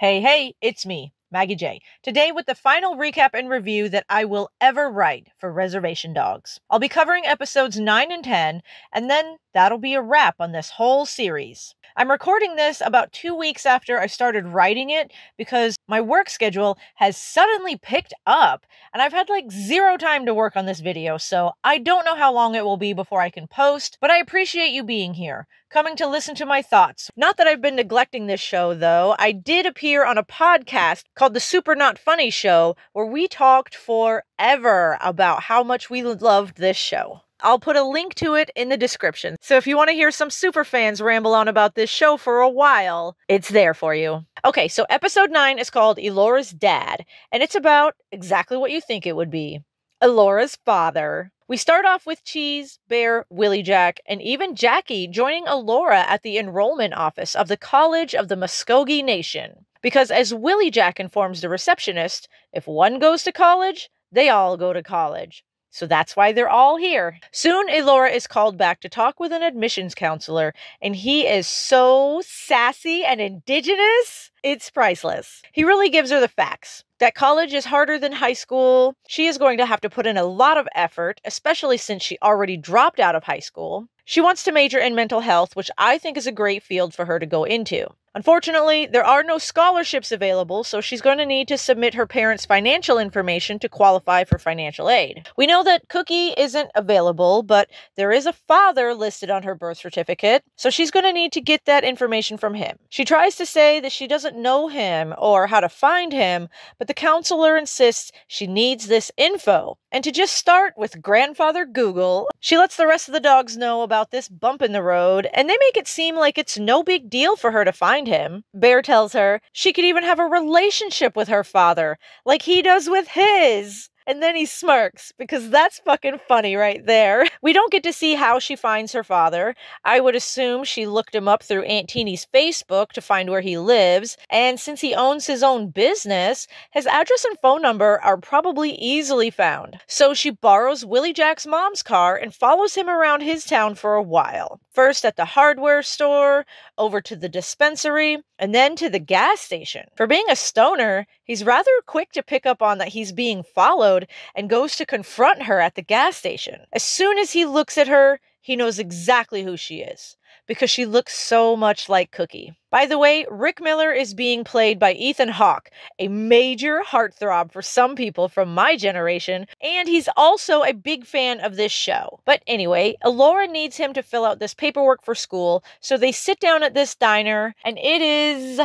Hey, it's me, Maggie J, today with the final recap and review that I will ever write for Reservation Dogs. I'll be covering episodes 9 and 10, and then that'll be a wrap on this whole series. I'm recording this about 2 weeks after I started writing it because my work schedule has suddenly picked up, and I've had like 0 time to work on this video, so I don't know how long it will be before I can post, but I appreciate you being here, coming to listen to my thoughts. Not that I've been neglecting this show, though. I did appear on a podcast called The Super Not Funny Show, where we talked forever about how much we loved this show. I'll put a link to it in the description, so if you want to hear some super fans ramble on about this show for a while, it's there for you. Okay, so episode 9 is called Elora's Dad, and it's about exactly what you think it would be. Elora's father. We start off with Cheese, Bear, Willie Jack, and even Jackie joining Elora at the enrollment office of the College of the Muscogee Nation. Because as Willie Jack informs the receptionist, if one goes to college, they all go to college. So that's why they're all here. Soon, Elora is called back to talk with an admissions counselor, and he is so sassy and indigenous, it's priceless. He really gives her the facts. That college is harder than high school. She is going to have to put in a lot of effort, especially since she already dropped out of high school. She wants to major in mental health, which I think is a great field for her to go into. Unfortunately, there are no scholarships available, so she's going to need to submit her parents' financial information to qualify for financial aid. We know that Cookie isn't available, but there is a father listed on her birth certificate, so she's going to need to get that information from him. She tries to say that she doesn't know him or how to find him, but the counselor insists she needs this info. And to just start with Grandfather Google, she lets the rest of the dogs know about this bump in the road, and they make it seem like it's no big deal for her to find him. Bear tells her she could even have a relationship with her father, like he does with his. And then he smirks, because that's fucking funny right there. We don't get to see how she finds her father. I would assume she looked him up through Aunt Teenie's Facebook to find where he lives, and since he owns his own business, his address and phone number are probably easily found. So she borrows Willie Jack's mom's car and follows him around his town for a while. First at the hardware store, over to the dispensary, and then to the gas station. For being a stoner, he's rather quick to pick up on that he's being followed, and goes to confront her at the gas station. As soon as he looks at her, he knows exactly who she is, because she looks so much like Cookie. By the way, Rick Miller is being played by Ethan Hawke, a major heartthrob for some people from my generation, and he's also a big fan of this show. But anyway, Elora needs him to fill out this paperwork for school, so they sit down at this diner, and it is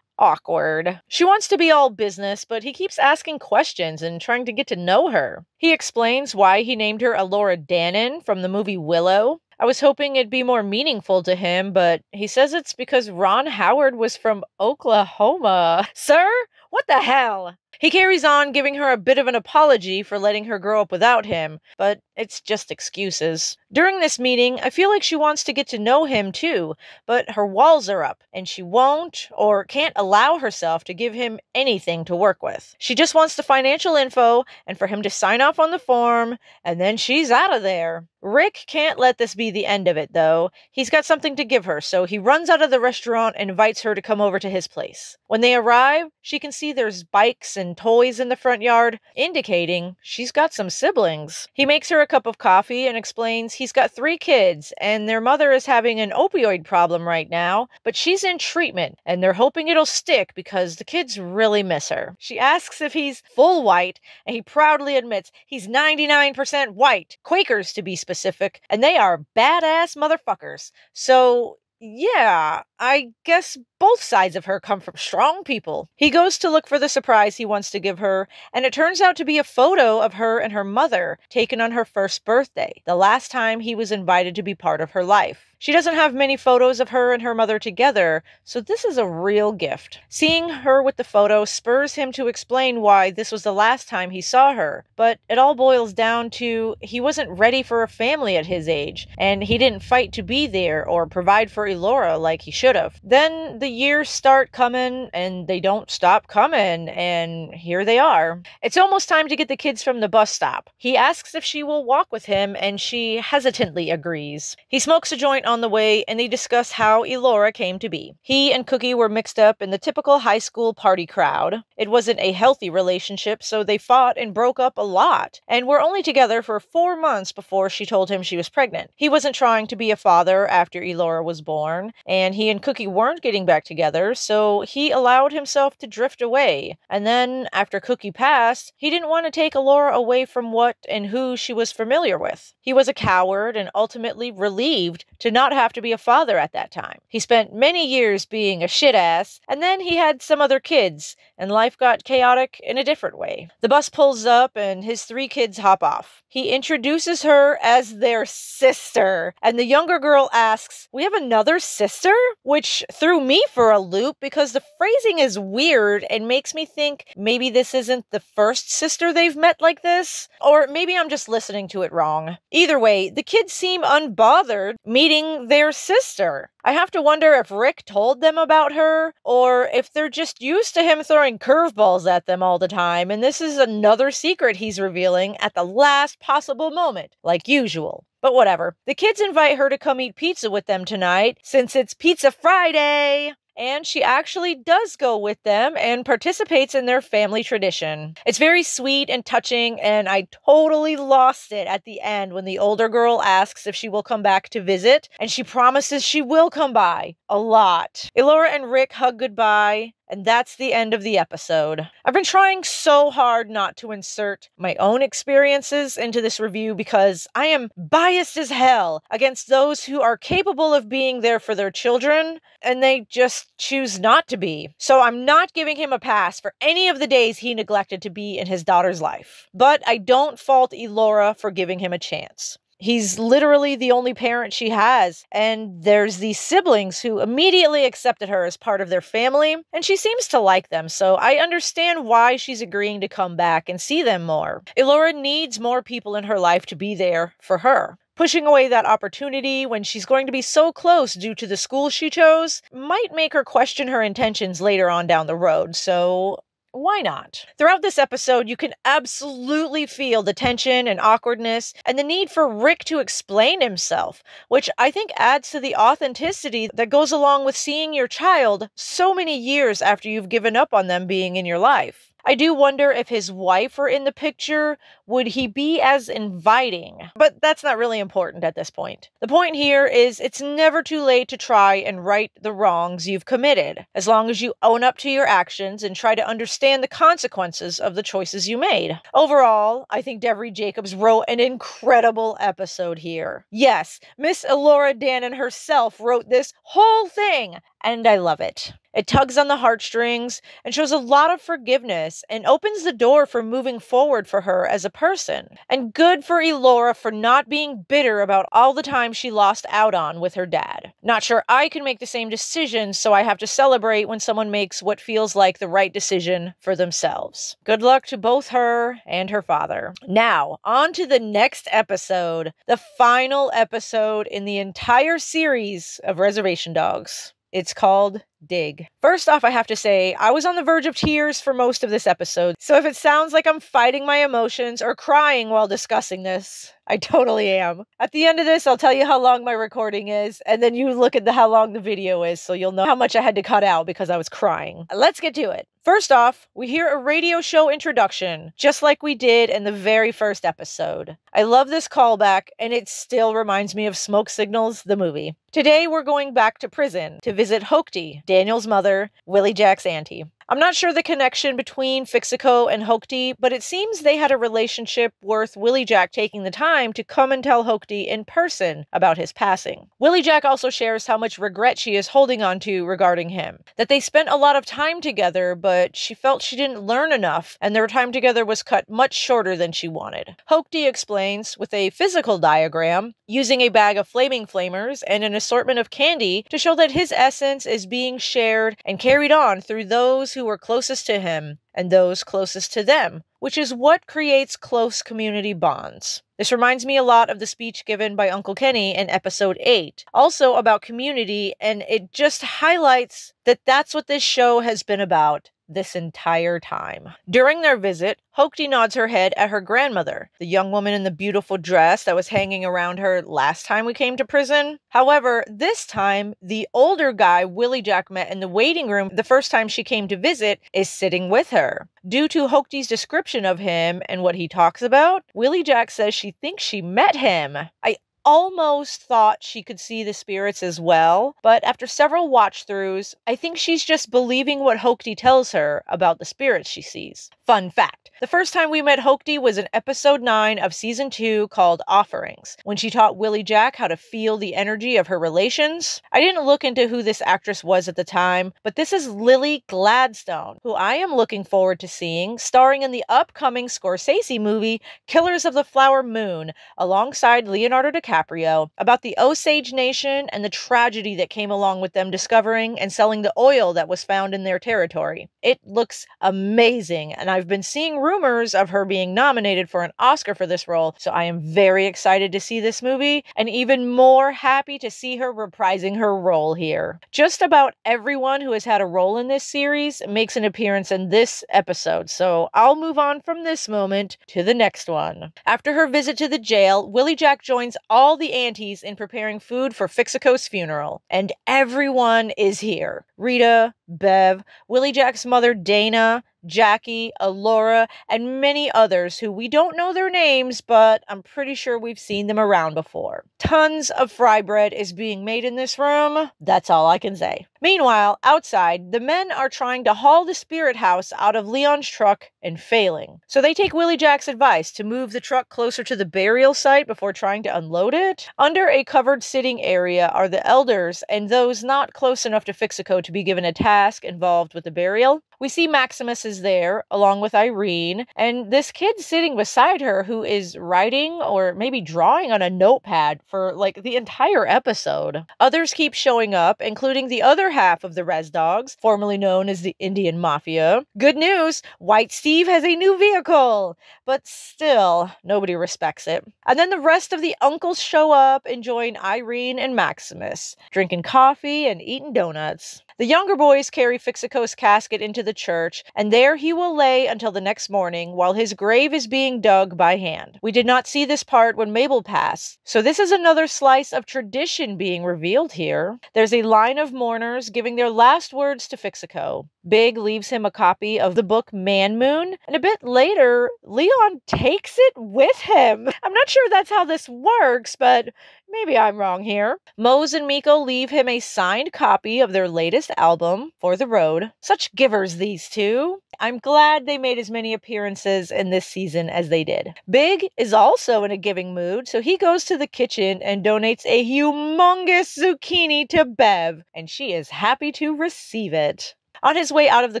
awkward. She wants to be all business, but he keeps asking questions and trying to get to know her. He explains why he named her Elora Danan from the movie Willow. I was hoping it'd be more meaningful to him, but he says it's because Ron Howard was from Oklahoma. Sir? What the hell? He carries on giving her a bit of an apology for letting her grow up without him, but it's just excuses. During this meeting, I feel like she wants to get to know him too, but her walls are up, and she won't or can't allow herself to give him anything to work with. She just wants the financial info and for him to sign off on the form, and then she's out of there. Rick can't let this be the end of it, though. He's got something to give her, so he runs out of the restaurant and invites her to come over to his place. When they arrive, she can see there's bikes and toys in the front yard, indicating she's got some siblings. He makes her a cup of coffee and explains he's got 3 kids, and their mother is having an opioid problem right now, but she's in treatment, and they're hoping it'll stick because the kids really miss her. She asks if he's full white, and he proudly admits he's 99% white, Quakers to be specific, and they are badass motherfuckers. So yeah, I guess both sides of her come from strong people. He goes to look for the surprise he wants to give her, and it turns out to be a photo of her and her mother taken on her first birthday, the last time he was invited to be part of her life. She doesn't have many photos of her and her mother together, so this is a real gift. Seeing her with the photo spurs him to explain why this was the last time he saw her, but it all boils down to he wasn't ready for a family at his age, and he didn't fight to be there or provide for Elora like he should have. Then the the years start coming and they don't stop coming, and here they are. It's almost time to get the kids from the bus stop. He asks if she will walk with him, and she hesitantly agrees. He smokes a joint on the way, and they discuss how Elora came to be. He and Cookie were mixed up in the typical high school party crowd. It wasn't a healthy relationship, so they fought and broke up a lot, and were only together for 4 months before she told him she was pregnant. He wasn't trying to be a father after Elora was born, and he and Cookie weren't getting back together, so he allowed himself to drift away. And then, after Cookie passed, he didn't want to take Elora away from what and who she was familiar with. He was a coward and ultimately relieved to not have to be a father at that time. He spent many years being a shit-ass, and then he had some other kids, and life got chaotic in a different way. The bus pulls up, and his 3 kids hop off. He introduces her as their sister, and the younger girl asks, "We have another sister?" Which threw me for a loop, because the phrasing is weird and makes me think maybe this isn't the first sister they've met like this, or maybe I'm just listening to it wrong. Either way, the kids seem unbothered meeting their sister. I have to wonder if Rick told them about her, or if they're just used to him throwing curveballs at them all the time, and this is another secret he's revealing at the last possible moment, like usual. But whatever. The kids invite her to come eat pizza with them tonight, since it's Pizza Friday! And she actually does go with them and participates in their family tradition. It's very sweet and touching, and I totally lost it at the end when the older girl asks if she will come back to visit, and she promises she will come by a lot. Elora and Rick hug goodbye, and that's the end of the episode. I've been trying so hard not to insert my own experiences into this review because I am biased as hell against those who are capable of being there for their children, and they just choose not to be. So I'm not giving him a pass for any of the days he neglected to be in his daughter's life. But I don't fault Elora for giving him a chance. He's literally the only parent she has, and there's these siblings who immediately accepted her as part of their family, and she seems to like them, so I understand why she's agreeing to come back and see them more. Elora needs more people in her life to be there for her. Pushing away that opportunity when she's going to be so close due to the school she chose might make her question her intentions later on down the road, so why not? Throughout this episode, you can absolutely feel the tension and awkwardness and the need for Rick to explain himself, which I think adds to the authenticity that goes along with seeing your child so many years after you've given up on them being in your life. I do wonder if his wife were in the picture, would he be as inviting? But that's not really important at this point. The point here is it's never too late to try and right the wrongs you've committed, as long as you own up to your actions and try to understand the consequences of the choices you made. Overall, I think Devery Jacobs wrote an incredible episode here. Yes, Miss Elora Danan herself wrote this whole thing, and I love it. It tugs on the heartstrings and shows a lot of forgiveness and opens the door for moving forward for her as a person. And good for Elora for not being bitter about all the time she lost out on with her dad. Not sure I can make the same decision, so I have to celebrate when someone makes what feels like the right decision for themselves. Good luck to both her and her father. Now, on to the next episode, the final episode in the entire series of Reservation Dogs. It's called Dig. First off, I have to say, I was on the verge of tears for most of this episode, so if it sounds like I'm fighting my emotions or crying while discussing this, I totally am. At the end of this, I'll tell you how long my recording is, and then you look at how long the video is, so you'll know how much I had to cut out because I was crying. Let's get to it. First off, we hear a radio show introduction, just like we did in the very first episode. I love this callback, and it still reminds me of Smoke Signals, the movie. Today, we're going back to prison to visit Hokti, Daniel's mother, Willie Jack's auntie. I'm not sure the connection between Fixico and Hokti, but it seems they had a relationship worth Willie Jack taking the time to come and tell Hokti in person about his passing. Willie Jack also shares how much regret she is holding on to regarding him, that they spent a lot of time together, but she felt she didn't learn enough, and their time together was cut much shorter than she wanted. Hokti explains, with a physical diagram, using a bag of flaming flamers and an assortment of candy to show that his essence is being shared and carried on through those who were closest to him and those closest to them, which is what creates close community bonds. This reminds me a lot of the speech given by Uncle Kenny in episode 8, also about community, and it just highlights that that's what this show has been about this entire time. During their visit, Hokti nods her head at her grandmother, the young woman in the beautiful dress that was hanging around her last time we came to prison. However, this time, the older guy Willie Jack met in the waiting room the first time she came to visit is sitting with her. Due to Hokti's description of him and what he talks about, Willie Jack says she thinks she met him. I almost thought she could see the spirits as well, but after several watch-throughs, I think she's just believing what Hokti tells her about the spirits she sees. Fun fact, the first time we met Hokti was in episode 9 of season 2 called Offerings, when she taught Willie Jack how to feel the energy of her relations. I didn't look into who this actress was at the time, but this is Lily Gladstone, who I am looking forward to seeing, starring in the upcoming Scorsese movie Killers of the Flower Moon, alongside Leonardo DiCaprio, about the Osage Nation and the tragedy that came along with them discovering and selling the oil that was found in their territory. It looks amazing, and I've been seeing rumors of her being nominated for an Oscar for this role, so I am very excited to see this movie, and even more happy to see her reprising her role here. Just about everyone who has had a role in this series makes an appearance in this episode, so I'll move on from this moment to the next one. After her visit to the jail, Willie Jack joins all the aunties in preparing food for Fixico's funeral, and everyone is here. Rita, Bev, Willie Jack's mother Dana, Jackie, Elora, and many others who we don't know their names, but I'm pretty sure we've seen them around before. Tons of fry bread is being made in this room. That's all I can say. Meanwhile, outside, the men are trying to haul the spirit house out of Leon's truck and failing. So they take Willie Jack's advice to move the truck closer to the burial site before trying to unload it. Under a covered sitting area are the elders and those not close enough to Fixico to be given a task involved with the burial. We see Maximus is there, along with Irene, and this kid sitting beside her who is writing or maybe drawing on a notepad for, like, the entire episode. Others keep showing up, including the other half of the Res Dogs, formerly known as the Indian Mafia. Good news! White Steve has a new vehicle! But still, nobody respects it. And then the rest of the uncles show up and join Irene and Maximus, drinking coffee and eating donuts. The younger boys carry Fixico's casket into the church, and there he will lay until the next morning while his grave is being dug by hand. We did not see this part when Mabel passed, so this is another slice of tradition being revealed here. There's a line of mourners giving their last words to Fixico. Big leaves him a copy of the book Man Moon, and a bit later, Leon takes it with him. I'm not sure that's how this works, but maybe I'm wrong here. Mose and Miko leave him a signed copy of their latest album, For the Road. Such givers, these two. I'm glad they made as many appearances in this season as they did. Big is also in a giving mood, so he goes to the kitchen and donates a humongous zucchini to Bev, and she is happy to receive it. On his way out of the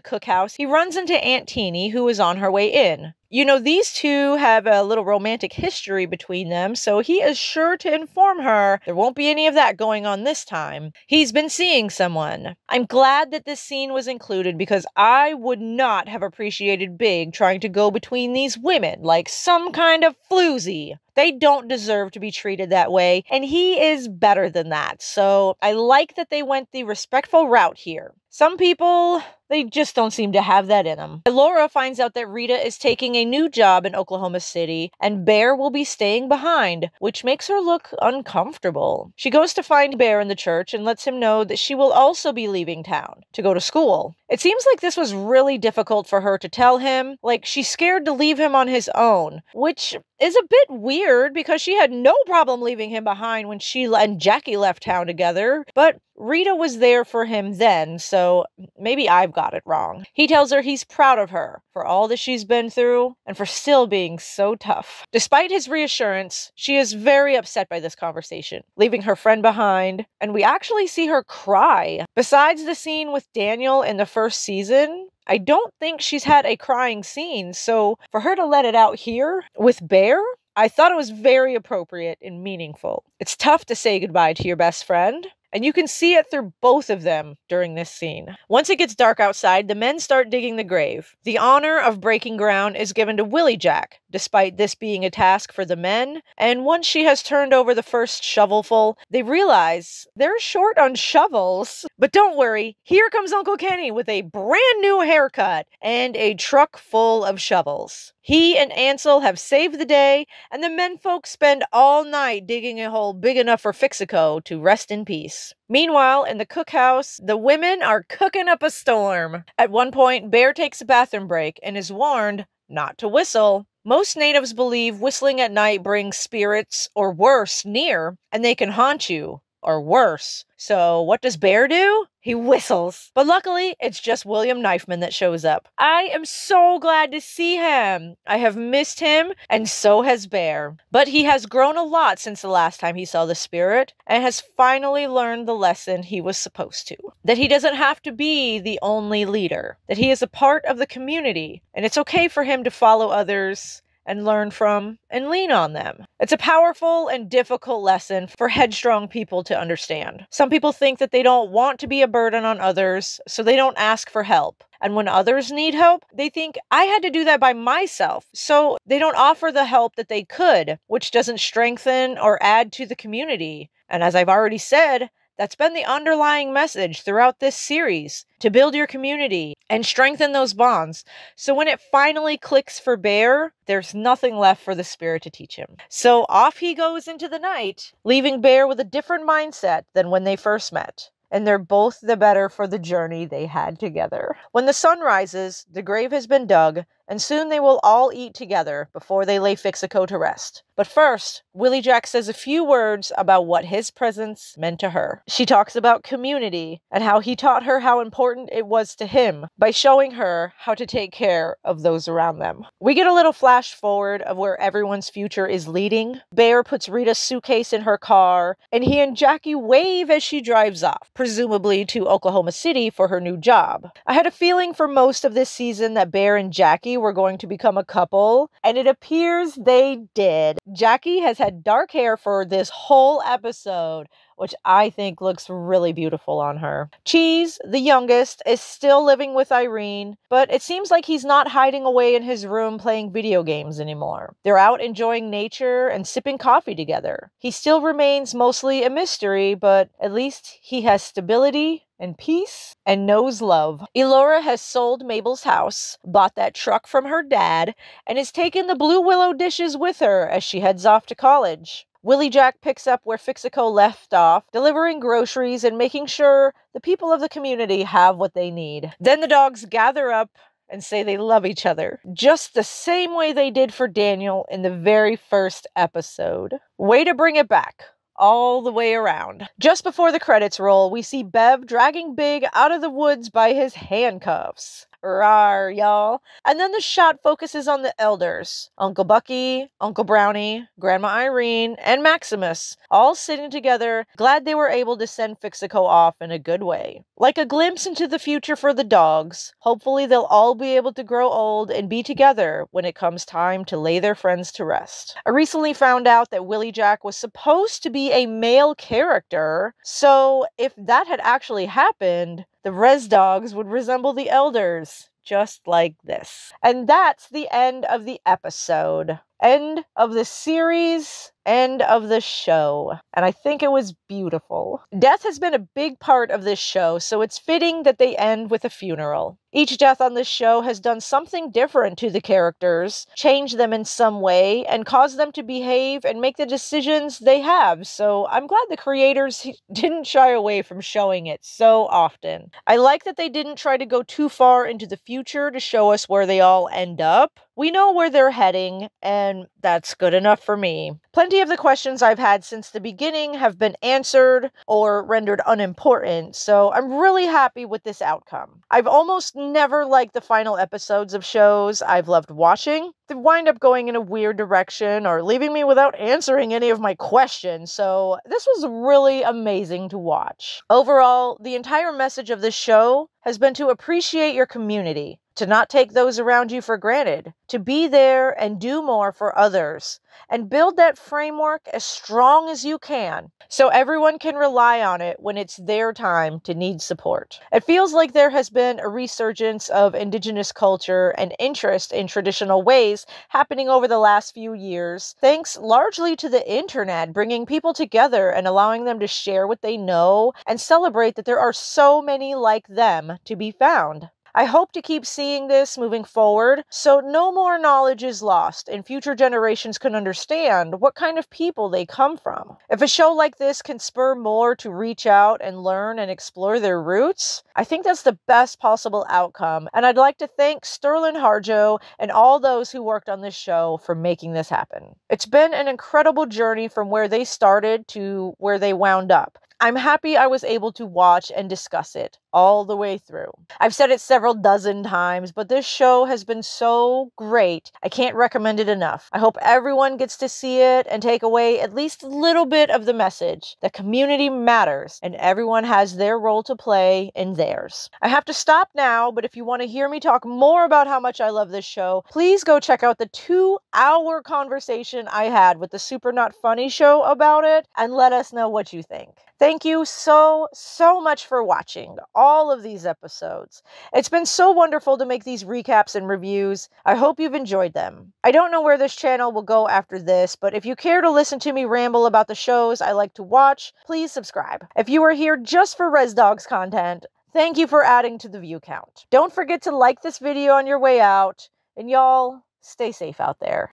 cookhouse, he runs into Aunt Teenie, who is on her way in. You know, these two have a little romantic history between them, so he is sure to inform her there won't be any of that going on this time. He's been seeing someone. I'm glad that this scene was included because I would not have appreciated Big trying to go between these women like some kind of floozy. They don't deserve to be treated that way, and he is better than that, so I like that they went the respectful route here. Some people, they just don't seem to have that in them. Elora finds out that Rita is taking a new job in Oklahoma City, and Bear will be staying behind, which makes her look uncomfortable. She goes to find Bear in the church and lets him know that she will also be leaving town to go to school. It seems like this was really difficult for her to tell him, like she's scared to leave him on his own, which is a bit weird because she had no problem leaving him behind when she and Jackie left town together, but Rita was there for him then, so maybe I've got it wrong. He tells her he's proud of her for all that she's been through and for still being so tough. Despite his reassurance, she is very upset by this conversation, leaving her friend behind, and we actually see her cry. Besides the scene with Daniel in the first season, I don't think she's had a crying scene, so for her to let it out here with Bear, I thought it was very appropriate and meaningful. It's tough to say goodbye to your best friend, And you can see it through both of them during this scene. Once it gets dark outside, the men start digging the grave. The honor of breaking ground is given to Willie Jack, despite this being a task for the men. And once she has turned over the first shovelful, they realize they're short on shovels. But don't worry, here comes Uncle Kenny with a brand new haircut and a truck full of shovels. He and Ansel have saved the day, and the menfolk spend all night digging a hole big enough for Fixico to rest in peace. Meanwhile, in the cookhouse, the women are cooking up a storm. At one point, Bear takes a bathroom break and is warned not to whistle. Most natives believe whistling at night brings spirits, or worse, near, and they can haunt you, or worse. So what does Bear do? He whistles. But luckily, it's just William Knifeman that shows up. I am so glad to see him. I have missed him, and so has Bear. But he has grown a lot since the last time he saw the spirit, and has finally learned the lesson he was supposed to. That he doesn't have to be the only leader. That he is a part of the community, and it's okay for him to follow others and learn from, and lean on them. It's a powerful and difficult lesson for headstrong people to understand. Some people think that they don't want to be a burden on others, so they don't ask for help. And when others need help, they think, I had to do that by myself, so they don't offer the help that they could, which doesn't strengthen or add to the community. And as I've already said, that's been the underlying message throughout this series, to build your community and strengthen those bonds. So when it finally clicks for Bear, there's nothing left for the spirit to teach him. So off he goes into the night, leaving Bear with a different mindset than when they first met. And they're both the better for the journey they had together. When the sun rises, the grave has been dug, and soon they will all eat together before they lay Fixico to rest. But first, Willie Jack says a few words about what his presence meant to her. She talks about community and how he taught her how important it was to him by showing her how to take care of those around them. We get a little flash forward of where everyone's future is leading. Bear puts Rita's suitcase in her car, and he and Jackie wave as she drives off, presumably to Oklahoma City for her new job. I had a feeling for most of this season that Bear and Jackie were going to become a couple, and it appears they did. Jackie has had dark hair for this whole episode, which I think looks really beautiful on her. Cheese, the youngest, is still living with Irene, but it seems like he's not hiding away in his room playing video games anymore. They're out enjoying nature and sipping coffee together. He still remains mostly a mystery, but at least he has stability and peace and knows love. Elora has sold Mabel's house, bought that truck from her dad, and has taken the Blue Willow dishes with her as she heads off to college. Willie Jack picks up where Fixico left off, delivering groceries and making sure the people of the community have what they need. Then the dogs gather up and say they love each other, just the same way they did for Daniel in the very first episode. Way to bring it back. All the way around. Just before the credits roll, we see Bev dragging Big out of the woods by his handcuffs. Rawr, y'all. And then the shot focuses on the elders. Uncle Bucky, Uncle Brownie, Grandma Irene, and Maximus, all sitting together, glad they were able to send Fixico off in a good way. Like a glimpse into the future for the dogs, hopefully they'll all be able to grow old and be together when it comes time to lay their friends to rest. I recently found out that Willie Jack was supposed to be a male character, so if that had actually happened, the res dogs would resemble the elders, just like this. And that's the end of the episode. End of the series, end of the show. And I think it was beautiful. Death has been a big part of this show, so it's fitting that they end with a funeral. Each death on this show has done something different to the characters, changed them in some way, and caused them to behave and make the decisions they have. So I'm glad the creators didn't shy away from showing it so often. I like that they didn't try to go too far into the future to show us where they all end up. We know where they're heading, and that's good enough for me. Plenty of the questions I've had since the beginning have been answered or rendered unimportant, so I'm really happy with this outcome. I've almost never liked the final episodes of shows I've loved watching, they wind up going in a weird direction or leaving me without answering any of my questions, so this was really amazing to watch. Overall, the entire message of this show has been to appreciate your community, to not take those around you for granted, to be there and do more for others, and build that framework as strong as you can so everyone can rely on it when it's their time to need support. It feels like there has been a resurgence of indigenous culture and interest in traditional ways happening over the last few years, thanks largely to the internet bringing people together and allowing them to share what they know and celebrate that there are so many like them to be found. I hope to keep seeing this moving forward, so no more knowledge is lost and future generations can understand what kind of people they come from. If a show like this can spur more to reach out and learn and explore their roots, I think that's the best possible outcome, and I'd like to thank Sterlin Harjo and all those who worked on this show for making this happen. It's been an incredible journey from where they started to where they wound up. I'm happy I was able to watch and discuss it all the way through. I've said it several dozen times, but this show has been so great, I can't recommend it enough. I hope everyone gets to see it and take away at least a little bit of the message that community matters and everyone has their role to play in theirs. I have to stop now, but if you want to hear me talk more about how much I love this show, please go check out the 2-hour conversation I had with the Super Not Funny Show about it and let us know what you think. Thank you so much for watching all of these episodes. It's been so wonderful to make these recaps and reviews. I hope you've enjoyed them. I don't know where this channel will go after this, but if you care to listen to me ramble about the shows I like to watch, please subscribe. If you are here just for Res Dogs content, thank you for adding to the view count. Don't forget to like this video on your way out, and y'all, stay safe out there.